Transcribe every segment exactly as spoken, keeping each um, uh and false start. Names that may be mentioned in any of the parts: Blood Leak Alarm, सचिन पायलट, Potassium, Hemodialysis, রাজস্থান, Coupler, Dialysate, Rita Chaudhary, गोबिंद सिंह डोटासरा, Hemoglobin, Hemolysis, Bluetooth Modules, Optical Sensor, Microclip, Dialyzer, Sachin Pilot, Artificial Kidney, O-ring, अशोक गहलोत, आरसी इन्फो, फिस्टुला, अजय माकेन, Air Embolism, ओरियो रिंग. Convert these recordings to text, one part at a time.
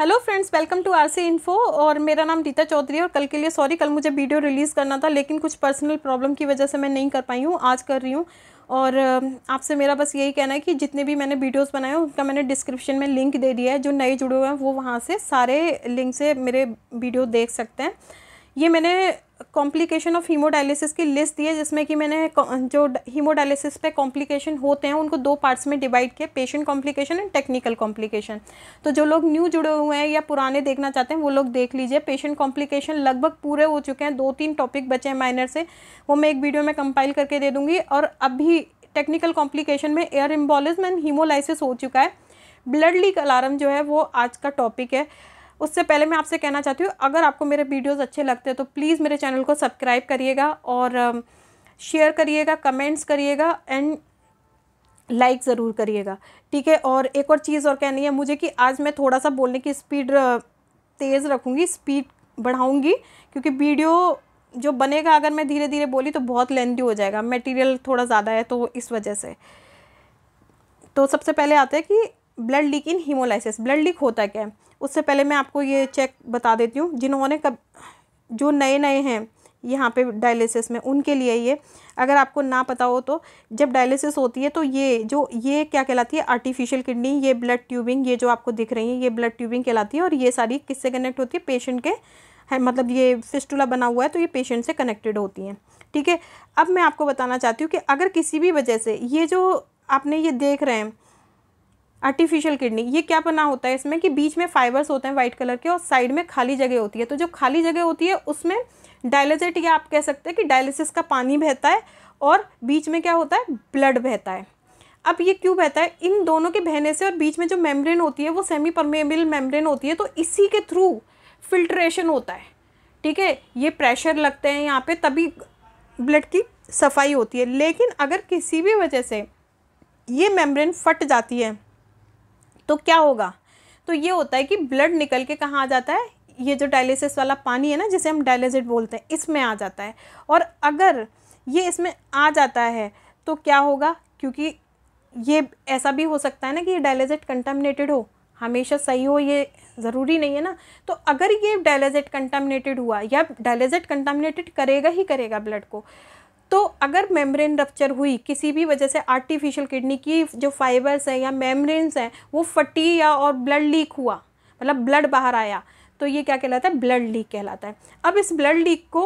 Hello friends, welcome to आरसी इन्फो। और मेरा नाम रीता चौधरी। और कल के लिए सॉरी, कल मुझे वीडियो रिलीज़ करना था लेकिन कुछ पर्सनल प्रॉब्लम की वजह से मैं नहीं कर पाई हूँ, आज कर रही हूँ। और आपसे मेरा बस यही कहना है कि जितने भी मैंने वीडियोस बनाए हैं उनका मैंने डिस्क्रिप्शन में लिंक दे दिया है, जो नए जुड़े हुए हैं वो वहाँ से सारे लिंक से मेरे वीडियो देख सकते हैं। ये मैंने कॉम्प्लिकेशन ऑफ हीमोडायलिसिस की लिस्ट दी है, जिसमें कि मैंने जो हीमोडायलिसिस पे कॉम्प्लिकेशन होते हैं उनको दो पार्ट्स में डिवाइड किया, patient complication and technical complication. तो जो लोग न्यू जुड़े हुए हैं या पुराने देखना चाहते हैं वो लोग देख लीजिए। पेशेंट कॉम्प्लिकेशन लगभग पूरे हो चुके हैं, दो तीन टॉपिक बचे हैं माइनर से, वो मैं एक वीडियो में कंपाइल करके दे दूँगी। और अभी टेक्निकल कॉम्प्लिकेशन में एयर एम्बोलिज्म एंड हीमोलाइसिस हो चुका है। ब्लड लीक अलार्म जो है वो आज का टॉपिक है। उससे पहले मैं आपसे कहना चाहती हूँ, अगर आपको मेरे वीडियोस अच्छे लगते हैं तो प्लीज़ मेरे चैनल को सब्सक्राइब करिएगा और शेयर करिएगा, कमेंट्स करिएगा एंड लाइक ज़रूर करिएगा, ठीक है। और एक और चीज़ और कहनी है मुझे कि आज मैं थोड़ा सा बोलने की स्पीड तेज़ रखूँगी, स्पीड बढ़ाऊँगी, क्योंकि वीडियो जो बनेगा अगर मैं धीरे धीरे बोली तो बहुत लेंथी हो जाएगा, मटेरियल थोड़ा ज़्यादा है तो इस वजह से। तो सबसे पहले आता है कि blood leak in haemolysis, blood leak होता क्या है। उससे पहले मैं आपको ये चेक बता देती हूँ, जिन्होंने कब जो नए नए हैं यहाँ पे डायलिसिस में उनके लिए ये, अगर आपको ना पता हो तो, जब डायलिसिस होती है तो ये जो ये क्या कहलाती है, आर्टिफिशियल किडनी, ये ब्लड ट्यूबिंग, ये जो आपको दिख रही है ये ब्लड ट्यूबिंग कहलाती है। और ये सारी किससे कनेक्ट होती है, पेशेंट के है, मतलब ये फिस्टुला बना हुआ है तो ये पेशेंट से कनेक्टेड होती हैं, ठीक है। अब मैं आपको बताना चाहती हूँ कि अगर किसी भी वजह से ये जो आपने ये देख रहे हैं आर्टिफिशियल किडनी, ये क्या बना होता है, इसमें कि बीच में फाइबर्स होते हैं वाइट कलर के और साइड में खाली जगह होती है। तो जो खाली जगह होती है उसमें डायलिसेट, या आप कह सकते हैं कि डायलिसिस का पानी बहता है और बीच में क्या होता है, ब्लड बहता है। अब ये क्यों बहता है, इन दोनों के बहने से, और बीच में जो मेम्ब्रेन होती है वो सेमी परमेबल मेम्ब्रेन होती है, तो इसी के थ्रू फिल्ट्रेशन होता है, ठीक है। ये प्रेशर लगते हैं यहाँ पर, तभी ब्लड की सफाई होती है। लेकिन अगर किसी भी वजह से ये मेम्ब्रेन फट जाती है तो क्या होगा, तो ये होता है कि ब्लड निकल के कहाँ आ जाता है, ये जो डायलिसिस वाला पानी है ना जिसे हम डायलिसेट बोलते हैं, इसमें आ जाता है। और अगर ये इसमें आ जाता है तो क्या होगा, क्योंकि ये ऐसा भी हो सकता है ना कि ये डायलिसेट कंटामिनेटेड हो, हमेशा सही हो ये ज़रूरी नहीं है ना। तो अगर ये डायलिसेट कंटामिनेटेड हुआ या डायलिसेट कंटामिनेटेड करेगा ही करेगा ब्लड को, तो अगर मेम्ब्रेन रप्चर हुई किसी भी वजह से, आर्टिफिशियल किडनी की जो फाइबर्स हैं या मेम्ब्रेन्स हैं वो फटी या और ब्लड लीक हुआ, मतलब ब्लड बाहर आया, तो ये क्या कहलाता है, ब्लड लीक कहलाता है। अब इस ब्लड लीक को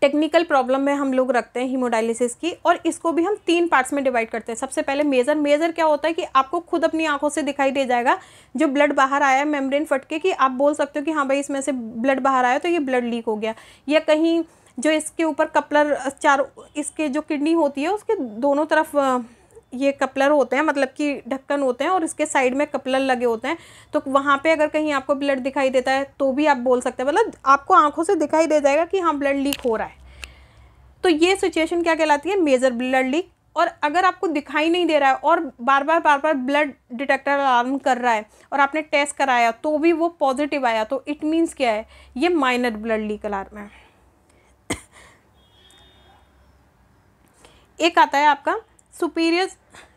टेक्निकल प्रॉब्लम में हम लोग रखते हैं हीमोडायलिसिस की, और इसको भी हम तीन पार्ट्स में डिवाइड करते हैं। सबसे पहले मेजर, मेजर क्या होता है कि आपको खुद अपनी आंखों से दिखाई दे जाएगा जो ब्लड बाहर आया है मेम्ब्रेन फट के, कि आप बोल सकते हो कि हाँ भाई इसमें से ब्लड बाहर आया तो ये ब्लड लीक हो गया। या कहीं जो इसके ऊपर कपलर, चार इसके जो किडनी होती है उसके दोनों तरफ ये कपलर होते हैं, मतलब कि ढक्कन होते हैं और इसके साइड में कपलर लगे होते हैं, तो वहाँ पे अगर कहीं आपको ब्लड दिखाई देता है तो भी आप बोल सकते हैं, मतलब आपको आंखों से दिखाई दे जाएगा कि हाँ ब्लड लीक हो रहा है। तो ये सिचुएशन क्या कहलाती है, मेजर ब्लड लीक। और अगर आपको दिखाई नहीं दे रहा है और बार बार बार बार ब्लड डिटेक्टर अलार्म कर रहा है और आपने टेस्ट कराया तो भी वो पॉजिटिव आया, तो इट मीन्स क्या है, ये माइनर ब्लड लीक अलार्म है। एक आता है आपका spurious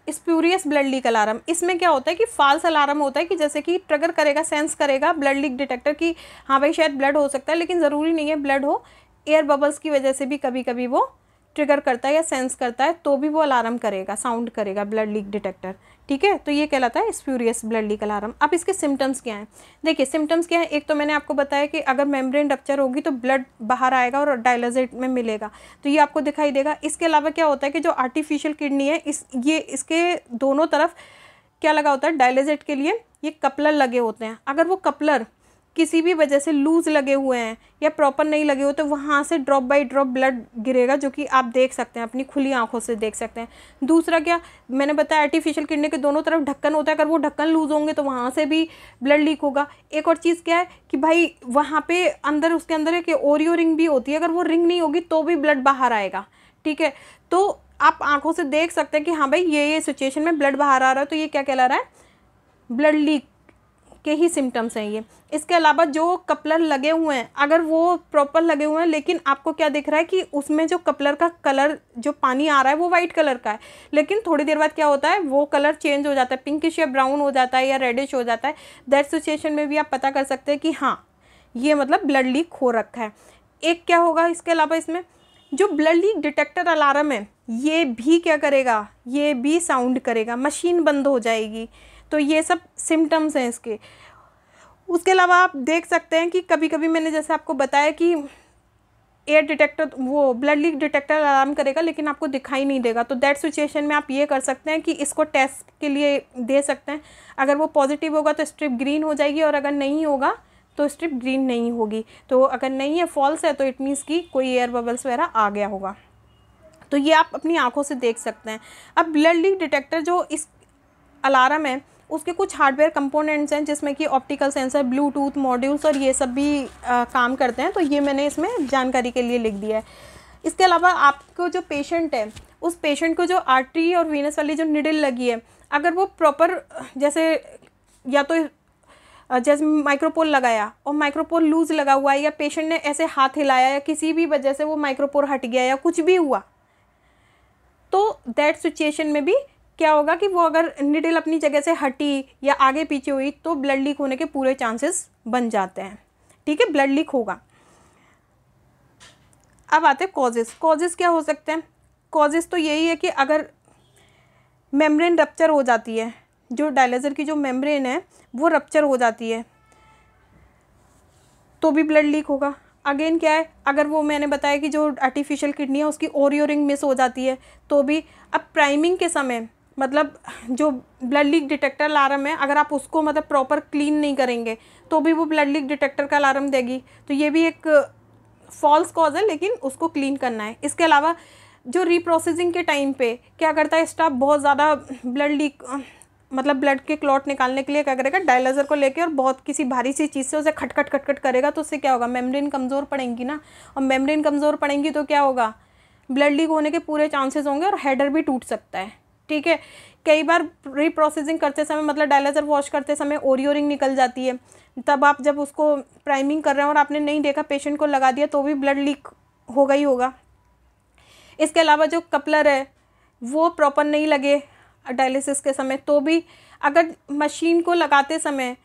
spurious blood leak alarm. इसमें क्या होता है कि फॉल्स अलार्म होता है, कि जैसे कि ट्रिगर करेगा, सेंस करेगा ब्लड लीक डिटेक्टर कि हाँ भाई शायद ब्लड हो सकता है, लेकिन ज़रूरी नहीं है ब्लड हो, एयर बबल्स की वजह से भी कभी कभी वो ट्रिगर करता है या सेंस करता है, तो भी वो अलार्म करेगा, साउंड करेगा ब्लड लीक डिटेक्टर, ठीक है। तो ये कहलाता है स्प्यूरियस ब्लड लीक अलार्म। अब इसके सिम्टम्स क्या हैं, देखिए सिम्टम्स क्या हैं। एक तो मैंने आपको बताया कि अगर मेम्ब्रेन रप्चर होगी तो ब्लड बाहर आएगा और डायलिसेट में मिलेगा, तो ये आपको दिखाई देगा। इसके अलावा क्या होता है कि जो आर्टिफिशियल किडनी है, इस ये इसके दोनों तरफ क्या लगा होता है, डायलिसेट के लिए ये कपलर लगे होते हैं। अगर वो कपलर किसी भी वजह से लूज़ लगे हुए हैं या प्रॉपर नहीं लगे हुए तो वहाँ से ड्रॉप बाय ड्रॉप ब्लड गिरेगा, जो कि आप देख सकते हैं, अपनी खुली आंखों से देख सकते हैं। दूसरा क्या मैंने बताया, आर्टिफिशियल किडनी के दोनों तरफ ढक्कन होता है, अगर वो ढक्कन लूज़ होंगे तो वहाँ से भी ब्लड लीक होगा। एक और चीज़ क्या है कि भाई वहाँ पर अंदर, उसके अंदर एक ओरियो रिंग भी होती है, अगर वो रिंग नहीं होगी तो भी ब्लड बाहर आएगा, ठीक है। तो आप आँखों से देख सकते हैं कि हाँ भाई ये ये सिचुएशन में ब्लड बाहर आ रहा है, तो ये क्या कहला रहा है, ब्लड लीक के ही सिम्टम्स हैं ये। इसके अलावा जो कपलर लगे हुए हैं, अगर वो प्रॉपर लगे हुए हैं लेकिन आपको क्या दिख रहा है कि उसमें जो कपलर का कलर, जो पानी आ रहा है वो वाइट कलर का है, लेकिन थोड़ी देर बाद क्या होता है वो कलर चेंज हो जाता है, पिंकिश या ब्राउन हो जाता है या रेडिश हो जाता है। दैट सिचुएशन में भी आप पता कर सकते हैं कि हाँ ये मतलब ब्लड लीक हो रखा है। एक क्या होगा इसके अलावा, इसमें जो ब्लड लीक डिटेक्टर अलार्म है ये भी क्या करेगा, ये भी साउंड करेगा, मशीन बंद हो जाएगी। तो ये सब सिम्टम्स हैं इसके। उसके अलावा आप देख सकते हैं कि कभी कभी मैंने जैसे आपको बताया कि एयर डिटेक्टर, वो ब्लड लीक डिटेक्टर अलार्म करेगा लेकिन आपको दिखाई नहीं देगा। तो दैट सिचुएशन में आप ये कर सकते हैं कि इसको टेस्ट के लिए दे सकते हैं। अगर वो पॉजिटिव होगा तो स्ट्रिप ग्रीन हो जाएगी और अगर नहीं होगा तो स्ट्रिप ग्रीन नहीं होगी। तो अगर नहीं है, फॉल्स है, तो इट मीन्स कि कोई एयर बबल्स वगैरह आ गया होगा। तो ये आप अपनी आंखों से देख सकते हैं। अब ब्लड लीक डिटेक्टर जो इस अलार्म है उसके कुछ हार्डवेयर कंपोनेंट्स हैं जिसमें कि ऑप्टिकल सेंसर, ब्लूटूथ मॉड्यूल्स और ये सब भी आ, काम करते हैं। तो ये मैंने इसमें जानकारी के लिए लिख दिया है। इसके अलावा आपको जो पेशेंट है उस पेशेंट को जो आर्टरी और वीनस वाली जो निडल लगी है, अगर वो प्रॉपर जैसे या तो जैसे माइक्रोपोल लगाया और माइक्रोपोल लूज़ लगा हुआ है या पेशेंट ने ऐसे हाथ हिलाया या किसी भी वजह से वो माइक्रोपोल हट गया या कुछ भी हुआ, तो दैट सिचुएशन में भी क्या होगा कि वो अगर निडल अपनी जगह से हटी या आगे पीछे हुई तो ब्लड लीक होने के पूरे चांसेस बन जाते हैं। ठीक है, ब्लड लीक होगा। अब आते हैं कॉजेस। कॉजेस क्या हो सकते हैं? कॉजेस तो यही है कि अगर मेम्ब्रेन रप्चर हो जाती है, जो डायलाइजर की जो मेम्ब्रेन है वो रप्चर हो जाती है तो भी ब्लड लीक होगा। अगेन क्या है, अगर वो मैंने बताया कि जो आर्टिफिशियल किडनी है उसकी ओ-रिंग मिस हो जाती है तो भी। अब प्राइमिंग के समय मतलब जो ब्लड लीक डिटेक्टर अलार्म है अगर आप उसको मतलब प्रॉपर क्लीन नहीं करेंगे तो भी वो ब्लड लीक डिटेक्टर का अलार्म देगी। तो ये भी एक फॉल्स कॉज है लेकिन उसको क्लीन करना है। इसके अलावा जो रीप्रोसेसिंग के टाइम पे क्या करता है स्टाफ, बहुत ज़्यादा ब्लड लीक मतलब ब्लड के क्लॉट निकालने के लिए क्या करेगा, डायलाइजर को लेके और बहुत किसी भारी सी चीज़ से उसे खटखट खटखट करेगा। तो उससे क्या होगा, मेम्ब्रेन कमज़ोर पड़ेंगी ना, और मेम्ब्रेन कमज़ोर पड़ेंगी तो क्या होगा, ब्लड लीक होने के पूरे चांसेस होंगे और हेडर भी टूट सकता है। ठीक है, कई बार रीप्रोसेसिंग करते समय मतलब डायलाइजर वॉश करते समय ओरियो रिंग निकल जाती है, तब आप जब उसको प्राइमिंग कर रहे हो और आपने नहीं देखा, पेशेंट को लगा दिया तो भी ब्लड लीक होगा ही होगा। इसके अलावा जो कपलर है वो प्रॉपर नहीं लगे डायलिसिस के समय तो भी, अगर मशीन को लगाते समय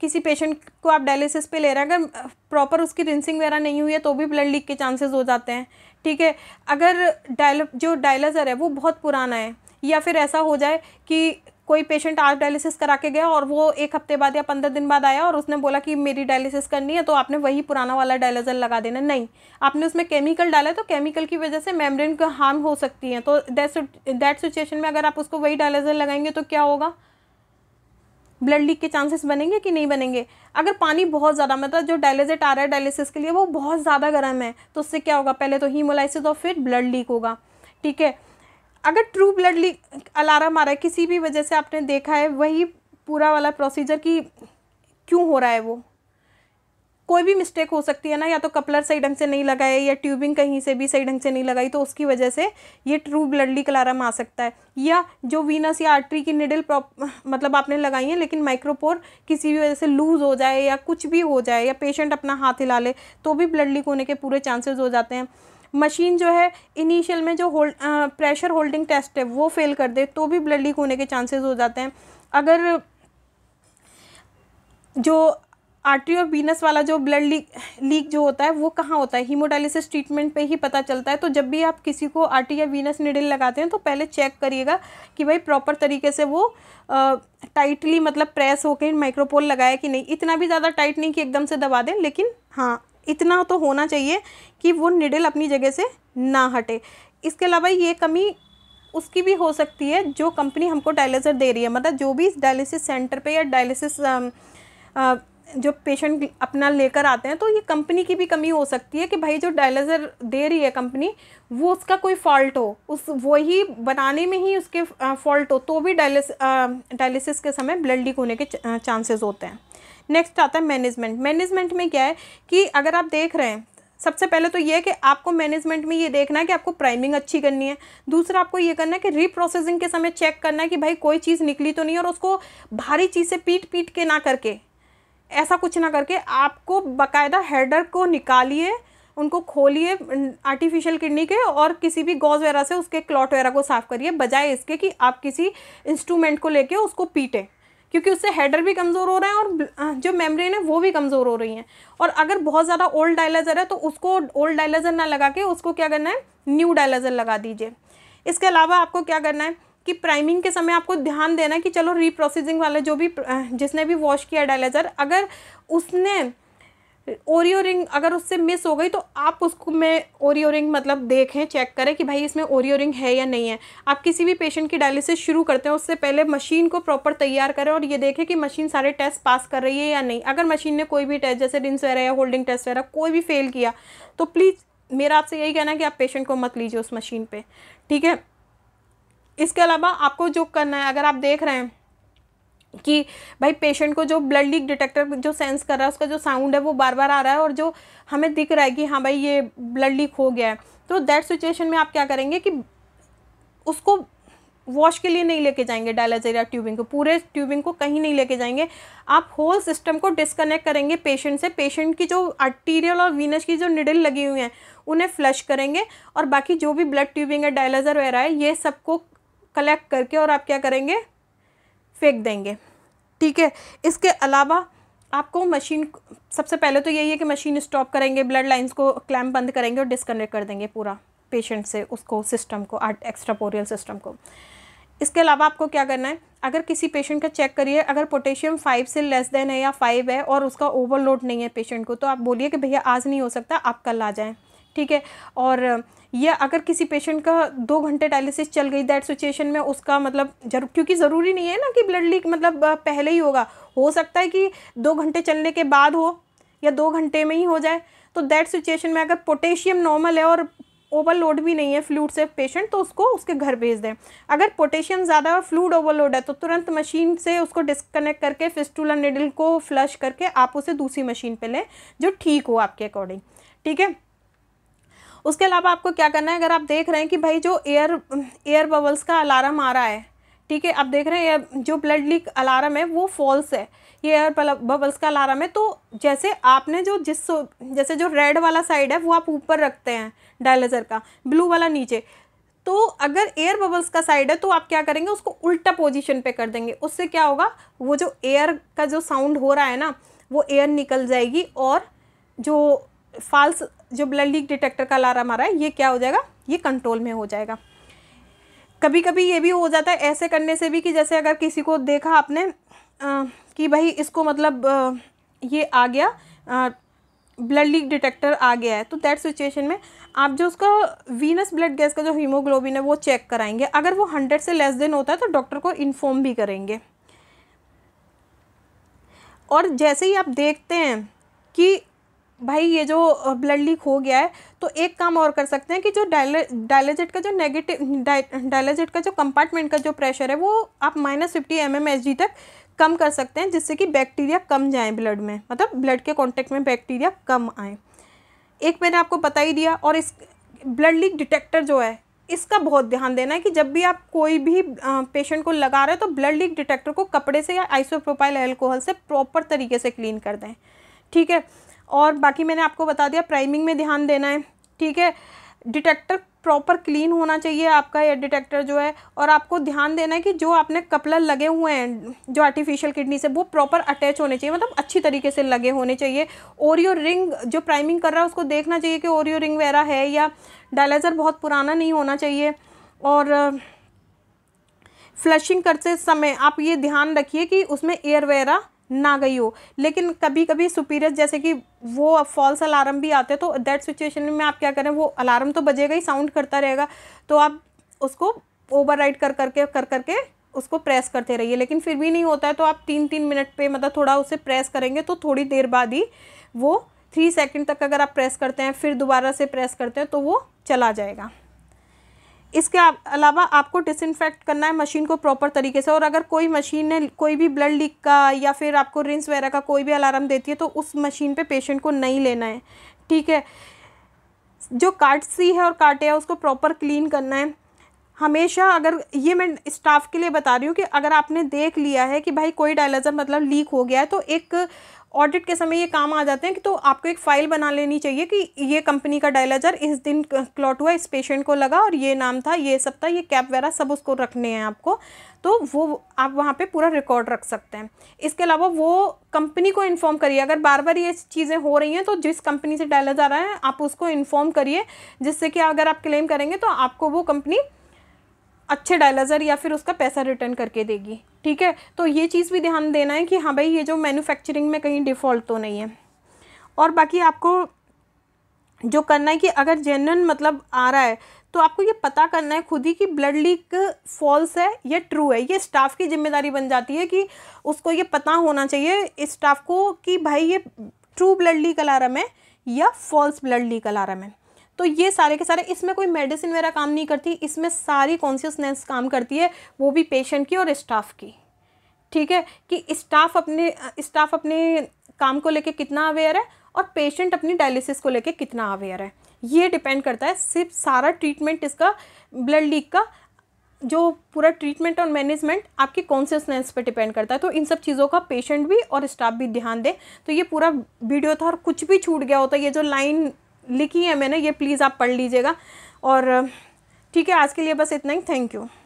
किसी पेशेंट को आप डायलिसिस पे ले रहे हैं अगर प्रॉपर उसकी रिंसिंग वगैरह नहीं हुई है तो भी ब्लड लीक के चांसेस हो जाते हैं। ठीक है, अगर डायल जो डायलाइजर है वो बहुत पुराना है या फिर ऐसा हो जाए कि कोई पेशेंट आज डायलिसिस करा के गया और वो एक हफ्ते बाद या पंद्रह दिन बाद आया और उसने बोला कि मेरी डायलिसिस करनी है तो आपने वही पुराना वाला डायलाइजर लगा देना, नहीं, आपने उसमें केमिकल डाला है तो केमिकल की वजह से मेम्ब्रेन को हार्म हो सकती है। तो दैट सिचुएशन में अगर आप उसको वही डायलाइजर लगाएंगे तो क्या होगा, ब्लड लीक के चांसेस बनेंगे कि नहीं बनेंगे। अगर पानी बहुत ज़्यादा मतलब जो डायलाइजेट आ रहा है डायलिसिस के लिए वो बहुत ज़्यादा गर्म है तो उससे क्या होगा, पहले तो हीमोलाइसिस और फिर ब्लड लीक होगा। ठीक है, अगर ट्रू ब्लड लीक अलार्म आ रहा है किसी भी वजह से आपने देखा है वही पूरा वाला प्रोसीजर कि क्यों हो रहा है, वो कोई भी मिस्टेक हो सकती है ना, या तो कपलर सही ढंग से नहीं लगाए या ट्यूबिंग कहीं से भी सही ढंग से नहीं लगाई तो उसकी वजह से ये ट्रू ब्लड लीक अलार्म आ सकता है, या जो वीनस या आर्टरी की निडल मतलब आपने लगाई है लेकिन माइक्रोपोर किसी भी वजह से लूज़ हो जाए या कुछ भी हो जाए या पेशेंट अपना हाथ हिला ले तो भी ब्लड लीक होने के पूरे चांसेस हो जाते हैं। मशीन जो है इनिशियल में जो होल्ड प्रेशर होल्डिंग टेस्ट है वो फेल कर दे तो भी ब्लड लीक होने के चांसेस हो जाते हैं। अगर जो आर्टरी और वीनस वाला जो ब्लड लीक लीक जो होता है वो कहाँ होता है, हीमोडायलिसिस ट्रीटमेंट पे ही पता चलता है। तो जब भी आप किसी को आर्टरी या वीनस निडल लगाते हैं तो पहले चेक करिएगा कि भाई प्रॉपर तरीके से वो आ, टाइटली मतलब प्रेस होकर माइक्रोपोल लगाया कि नहीं, इतना भी ज़्यादा टाइट नहीं कि एकदम से दबा दें लेकिन हाँ इतना तो होना चाहिए कि वो निडल अपनी जगह से ना हटे। इसके अलावा ये कमी उसकी भी हो सकती है जो कंपनी हमको डायलिसर दे रही है, मतलब जो भी डायलिसिस सेंटर पे या डायलिसिस जो पेशेंट अपना लेकर आते हैं तो ये कंपनी की भी कमी हो सकती है कि भाई जो डायलिसर दे रही है कंपनी वो उसका कोई फॉल्ट हो, उस वही बनाने में ही उसके फॉल्ट हो तो भी डायलिस डायलिसिस के समय ब्लड लीक होने के चांसेस होते हैं। नेक्स्ट आता है मैनेजमेंट। मैनेजमेंट में क्या है कि अगर आप देख रहे हैं, सबसे पहले तो ये है कि आपको मैनेजमेंट में ये देखना है कि आपको प्राइमिंग अच्छी करनी है, दूसरा आपको ये करना है कि रीप्रोसेसिंग के समय चेक करना है कि भाई कोई चीज़ निकली तो नहीं और उसको भारी चीज़ से पीट पीट के ना करके ऐसा कुछ ना करके आपको बाकायदा हेडर को निकालिए, उनको खोलिए आर्टिफिशियल किडनी के, और किसी भी गॉज वगैरह से उसके क्लॉट वगैरह को साफ़ करिए, बजाय इसके कि आप किसी इंस्ट्रूमेंट को लेके उसको पीटें, क्योंकि उससे हेडर भी कमज़ोर हो रहा है और जो मेम्ब्रेन है वो भी कमज़ोर हो रही है। और अगर बहुत ज़्यादा ओल्ड डायलाइजर है तो उसको ओल्ड डायलाइजर ना लगा के उसको क्या करना है, न्यू डायलाइजर लगा दीजिए। इसके अलावा आपको क्या करना है कि प्राइमिंग के समय आपको ध्यान देना कि चलो रीप्रोसेसिंग वाले जो भी जिसने भी वॉश किया डायलाइजर, अगर उसने ओरियो रिंग अगर उससे मिस हो गई तो आप उसको में ओरियो रिंग मतलब देखें, चेक करें कि भाई इसमें ओरियो रिंग है या नहीं है। आप किसी भी पेशेंट की डायलिसिस शुरू करते हैं उससे पहले मशीन को प्रॉपर तैयार करें और ये देखें कि मशीन सारे टेस्ट पास कर रही है या नहीं। अगर मशीन ने कोई भी टेस्ट जैसे रिंस वगैरह या होल्डिंग टेस्ट वगैरह कोई भी फेल किया तो प्लीज़ मेरा आपसे यही कहना है कि आप पेशेंट को मत लीजिए उस मशीन पर, ठीक है। इसके अलावा आपको जो करना है, अगर आप देख रहे हैं कि भाई पेशेंट को जो ब्लड लीक डिटेक्टर जो सेंस कर रहा है उसका जो साउंड है वो बार बार आ रहा है और जो हमें दिख रहा है कि हाँ भाई ये ब्लड लीक हो गया है, तो दैट सिचुएशन में आप क्या करेंगे कि उसको वॉश के लिए नहीं लेके जाएंगे डायलाइजर या ट्यूबिंग को, पूरे ट्यूबिंग को कहीं नहीं लेके जाएंगे, आप होल सिस्टम को डिस्कनेक्ट करेंगे पेशेंट से। पेशेंट की जो आर्टीरियल और वीनस की जो निडल लगी हुई हैं उन्हें फ्लश करेंगे और बाकी जो भी ब्लड ट्यूबिंग है डायलाइजर वगैरह है ये सबको कलेक्ट करके और आप क्या करेंगे, फेंक देंगे, ठीक है। इसके अलावा आपको मशीन सबसे पहले तो यही है कि मशीन स्टॉप करेंगे, ब्लड लाइंस को क्लैम्प बंद करेंगे और डिस्कनेक्ट कर देंगे पूरा पेशेंट से उसको सिस्टम को, एक्स्ट्राकोरियल सिस्टम को। इसके अलावा आपको क्या करना है, अगर किसी पेशेंट का चेक करिए अगर पोटेशियम फाइव से लेस देन है या फाइव है और उसका ओवरलोड नहीं है पेशेंट को, तो आप बोलिए कि भैया आज नहीं हो सकता आप कल आ जाएँ, ठीक है। और या अगर किसी पेशेंट का दो घंटे डायलिसिस चल गई दैट सिचुएशन में उसका मतलब जरूर, क्योंकि ज़रूरी नहीं है ना कि ब्लड लीक मतलब पहले ही होगा, हो सकता है कि दो घंटे चलने के बाद हो या दो घंटे में ही हो जाए, तो दैट सिचुएशन में अगर पोटेशियम नॉर्मल है और ओवरलोड भी नहीं है फ्लूइड से पेशेंट, तो उसको उसके घर भेज दें। अगर पोटेशियम ज़्यादा है और फ्लूइड ओवरलोड है तो तुरंत मशीन से उसको डिस्कनेक्ट करके फिस्टुला निडल को फ्लश करके आप उसे दूसरी मशीन पर लें जो ठीक हो आपके अकॉर्डिंग, ठीक है। उसके अलावा आपको क्या करना है, अगर आप देख रहे हैं कि भाई जो एयर एयर बबल्स का अलार्म आ रहा है, ठीक है, आप देख रहे हैं जो ब्लड लीक अलार्म है वो फॉल्स है, ये एयर बबल्स का अलार्म है, तो जैसे आपने जो जिस जैसे जो रेड वाला साइड है वो आप ऊपर रखते हैं डायलाइजर का, ब्लू वाला नीचे, तो अगर एयर बबल्स का साइड है तो आप क्या करेंगे उसको उल्टा पोजीशन पे कर देंगे। उससे क्या होगा, वो जो एयर का जो साउंड हो रहा है ना वो एयर निकल जाएगी और जो फॉल्स जो ब्लड लीक डिटेक्टर का अलार्म आ रहा है ये क्या हो जाएगा, ये कंट्रोल में हो जाएगा। कभी कभी ये भी हो जाता है ऐसे करने से भी कि जैसे अगर किसी को देखा आपने आ, कि भाई इसको मतलब आ, ये आ गया ब्लड लीक डिटेक्टर आ गया है, तो दैट सिचुएशन में आप जो उसका वीनस ब्लड गैस का जो हीमोग्लोबिन है वो चेक कराएंगे, अगर वो हंड्रेड से लेस देन होता है तो डॉक्टर को इन्फॉर्म भी करेंगे। और जैसे ही आप देखते हैं कि भाई ये जो ब्लड लीक हो गया है तो एक काम और कर सकते हैं कि जो डायलाइजेट का जो नेगेटिव डायलाइजेट का जो कंपार्टमेंट का जो प्रेशर है वो आप minus fifty M M H G तक कम कर सकते हैं, जिससे कि बैक्टीरिया कम जाए ब्लड में, मतलब ब्लड के कांटेक्ट में बैक्टीरिया कम आए। एक मैंने आपको बता ही दिया। और इस ब्लड लीक डिटेक्टर जो है इसका बहुत ध्यान देना है कि जब भी आप कोई भी पेशेंट को लगा रहे हो तो ब्लड लीक डिटेक्टर को कपड़े से या आइसोप्रोपाइल एल्कोहल से प्रॉपर तरीके से क्लीन कर दें, ठीक है। और बाकी मैंने आपको बता दिया, प्राइमिंग में ध्यान देना है, ठीक है। डिटेक्टर प्रॉपर क्लीन होना चाहिए आपका एयर डिटेक्टर जो है, और आपको ध्यान देना है कि जो आपने कपलर लगे हुए हैं जो आर्टिफिशियल किडनी से वो प्रॉपर अटैच होने चाहिए, मतलब अच्छी तरीके से लगे होने चाहिए। ओरियो रिंग जो प्राइमिंग कर रहा है उसको देखना चाहिए कि ओरियो रिंग वगैरह है या डायलाइजर बहुत पुराना नहीं होना चाहिए। और फ्लशिंग करते समय आप ये ध्यान रखिए कि उसमें एयर वगैरह ना गई हो, लेकिन कभी कभी सुपीरियर जैसे कि वो फॉल्स अलार्म भी आते हैं, तो दैट सिचुएशन में आप क्या करें, वो अलार्म तो बजेगा ही, साउंड करता रहेगा, तो आप उसको ओवरराइड कर करके कर करके उसको प्रेस करते रहिए। लेकिन फिर भी नहीं होता है तो आप तीन तीन मिनट पे मतलब थोड़ा उसे प्रेस करेंगे तो थोड़ी देर बाद ही वो थ्री सेकेंड तक अगर आप प्रेस करते हैं फिर दोबारा से प्रेस करते हैं तो वो चला जाएगा। इसके अलावा आपको डिसइंफेक्ट करना है मशीन को प्रॉपर तरीके से, और अगर कोई मशीन ने कोई भी ब्लड लीक का या फिर आपको रिंस वगैरह का कोई भी अलार्म देती है तो उस मशीन पे पेशेंट को नहीं लेना है, ठीक है। जो कार्ट सी है और कार्ट ए है उसको प्रॉपर क्लीन करना है। हमेशा, अगर ये मैं स्टाफ के लिए बता रही हूँ कि अगर आपने देख लिया है कि भाई कोई डायलाइजर मतलब लीक हो गया है, तो एक ऑडिट के समय ये काम आ जाते हैं कि तो आपको एक फ़ाइल बना लेनी चाहिए कि ये कंपनी का डायलाइजर इस दिन क्लॉट हुआ, इस पेशेंट को लगा और ये नाम था, ये सब था, ये कैप वगैरह सब उसको रखने हैं आपको, तो वो आप वहाँ पे पूरा रिकॉर्ड रख सकते हैं। इसके अलावा वो कंपनी को इन्फॉर्म करिए, अगर बार बार ये चीज़ें हो रही हैं तो जिस कंपनी से डायलाइजर आ रहा है आप उसको इन्फॉर्म करिए, जिससे कि अगर आप क्लेम करेंगे तो आपको वो कंपनी अच्छे डायलाइजर या फिर उसका पैसा रिटर्न करके देगी। ठीक है, तो ये चीज़ भी ध्यान देना है कि हाँ भाई ये जो मैन्युफैक्चरिंग में कहीं डिफ़ॉल्ट तो नहीं है। और बाकी आपको जो करना है कि अगर जेन्युइन मतलब आ रहा है तो आपको ये पता करना है खुद ही कि ब्लड लीक फॉल्स है या ट्रू है। ये स्टाफ की जिम्मेदारी बन जाती है कि उसको ये पता होना चाहिए इस स्टाफ को कि भाई ये ट्रू ब्लड लीक अलार्म है या फॉल्स ब्लड लीक अलार्म है। तो ये सारे के सारे, इसमें कोई मेडिसिन वगैरह काम नहीं करती, इसमें सारी कॉन्शियसनेस काम करती है, वो भी पेशेंट की और स्टाफ की। ठीक है, कि स्टाफ अपने स्टाफ अपने काम को लेके कितना अवेयर है और पेशेंट अपनी डायलिसिस को लेके कितना अवेयर है, ये डिपेंड करता है। सिर्फ सारा ट्रीटमेंट इसका ब्लड लीक का जो पूरा ट्रीटमेंट और मैनेजमेंट आपकी कॉन्शियसनेस पे डिपेंड करता है। तो इन सब चीज़ों का पेशेंट भी और स्टाफ भी ध्यान दें। तो ये पूरा वीडियो था और कुछ भी छूट गया होता, ये जो लाइन लिखी है मैंने, ये प्लीज़ आप पढ़ लीजिएगा। और ठीक है, आज के लिए बस इतना ही। Thank you.